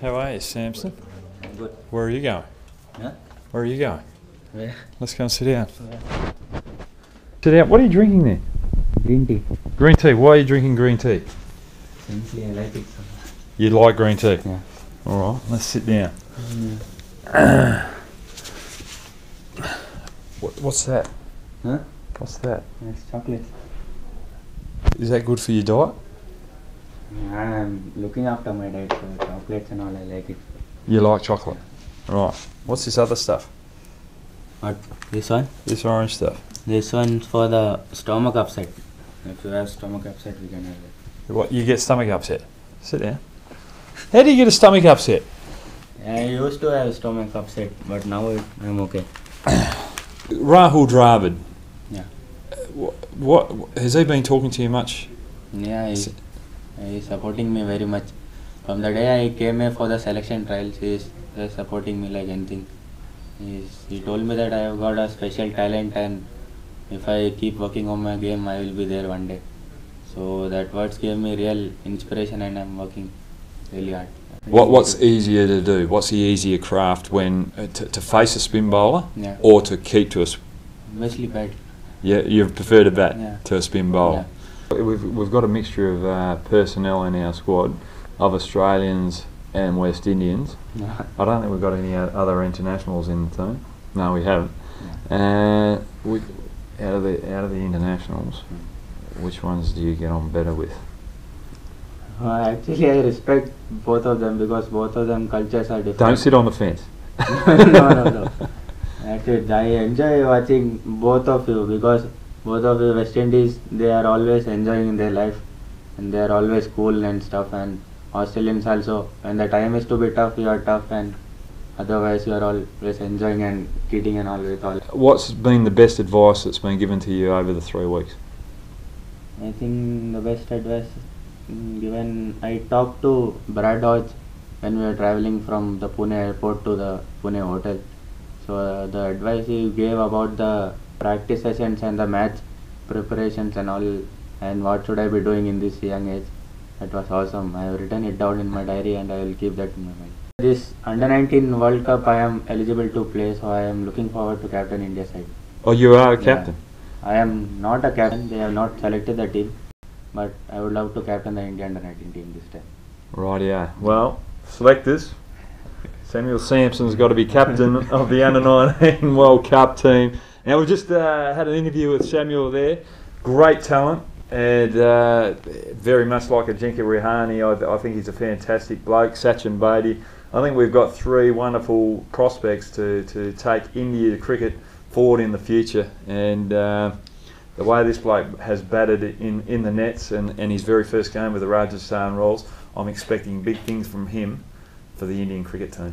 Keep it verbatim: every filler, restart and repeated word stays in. How are you, Samson? Good. Where are you going? Huh? Where are you going? Yeah. Let's go and sit down. Yeah. Sit down. What are you drinking there? Green tea. Green tea. Why are you drinking green tea? Simply I like it. You like green tea? Yeah. All right. Let's sit down. Yeah. What, what's that? Huh? What's that? It's chocolate. Is that good for your diet? Yeah, I'm looking after my diet, so chocolates and all, I like it. You like chocolate? Yeah. Right. What's this other stuff? What? This one? This orange stuff. This one's for the stomach upset. If you have stomach upset, we can have it. What? You get stomach upset? Sit down. How do you get a stomach upset? I used to have a stomach upset, but now it, I'm okay. Rahul Dravid. Yeah. What, what? Has he been talking to you much? Yeah, he's, he's supporting me very much. From the day I came here for the selection trials, he's just supporting me like anything. He's, he told me that I have got a special talent, and if I keep working on my game, I will be there one day. So that words gave me real inspiration, and I'm working really hard. What, what's easier to do? What's the easier craft when uh, to, to face a spin bowler, yeah, or to keep to a spin? Mostly bat. Yeah, you prefer to bat, yeah, to a spin bowler. Yeah. We've, we've got a mixture of uh, personnel in our squad of Australians and West Indians. No. I don't think we've got any other internationals in the team. No, we haven't. No. Uh, we, out of the out of the internationals, which ones do you get on better with? Uh, actually, I respect both of them because both of them cultures are different. Don't sit on the fence. no, no, no. Actually, I enjoy watching both of you because both of you West Indies, they are always enjoying their life and they are always cool and stuff, and Australians also, when the time is to be tough, you are tough, and otherwise you are always enjoying and kidding and all with all. What's been the best advice that's been given to you over the three weeks? I think the best advice given, I talked to Brad Hodge when we were travelling from the Pune airport to the Pune hotel. So uh, the advice he gave about the practice sessions and the match preparations and all, and what should I be doing in this young age, that was awesome. I have written it down in my diary and I will keep that in my mind. This under nineteen World Cup I am eligible to play, so I am looking forward to captain India side. Oh, you are a captain? Yeah. I am not a captain, they have not selected the team. But I would love to captain the Indian under nineteen team this time. Right, yeah. Well, selectors, Samuel Samson's got to be captain of the under nineteen World Cup team. Now, we've just uh, had an interview with Samuel there. Great talent, and uh, very much like Ajinkya Rahane, I, I think he's a fantastic bloke. Sachin Bedi. I think we've got three wonderful prospects to, to take India cricket forward in the future. And Uh, the way this bloke has batted in, in the nets and, and his very first game with the Rajasthan Royals, I'm expecting big things from him for the Indian cricket team.